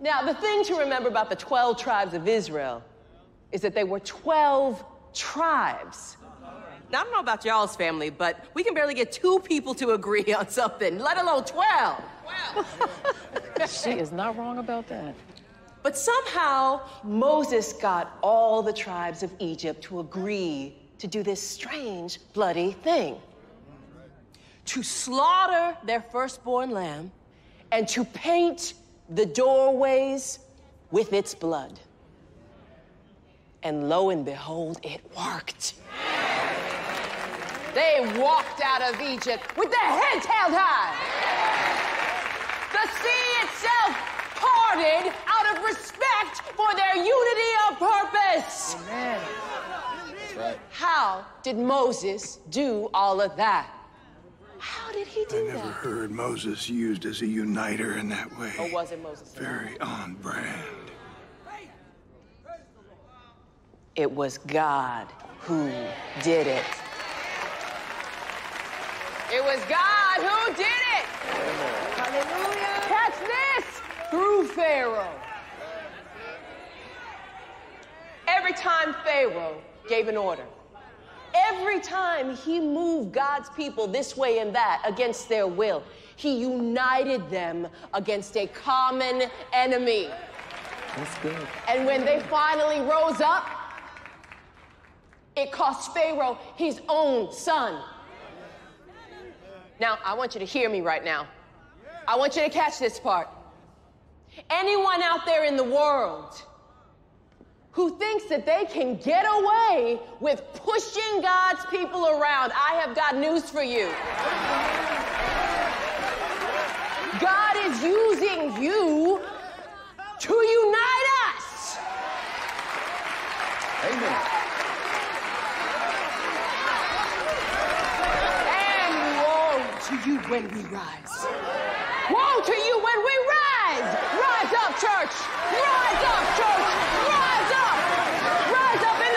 Now, the thing to remember about the 12 tribes of Israel is that they were 12 tribes. Now, I don't know about y'all's family, but we can barely get two people to agree on something, let alone 12. She is not wrong about that. But somehow, Moses got all the tribes of Egypt to agree to do this strange, bloody thing. To slaughter their firstborn lamb and to paint the doorways with its blood. And lo and behold, it worked. They walked out of Egypt with their heads held high. The sea itself parted out of respect for their unity of purpose. Amen. That's right. How did Moses do all of that? How did he do that? I never heard Moses used as a uniter in that way. Or was it Moses? Very on brand. It was God who did it. It was God who did it. Hallelujah. Catch this. Through Pharaoh. Every time Pharaoh gave an order, every time he moved God's people this way and that against their will, he united them against a common enemy. That's good. And when they finally rose up, it cost Pharaoh his own son. Now, I want you to hear me right now. I want you to catch this part. Anyone out there in the world who thinks that they can get away with pushing God's people around, I have got news for you. God is using you to unite us. Amen. To you when we rise. Woe to you when we rise! Rise up, church! Rise up, church! Rise up! Rise up!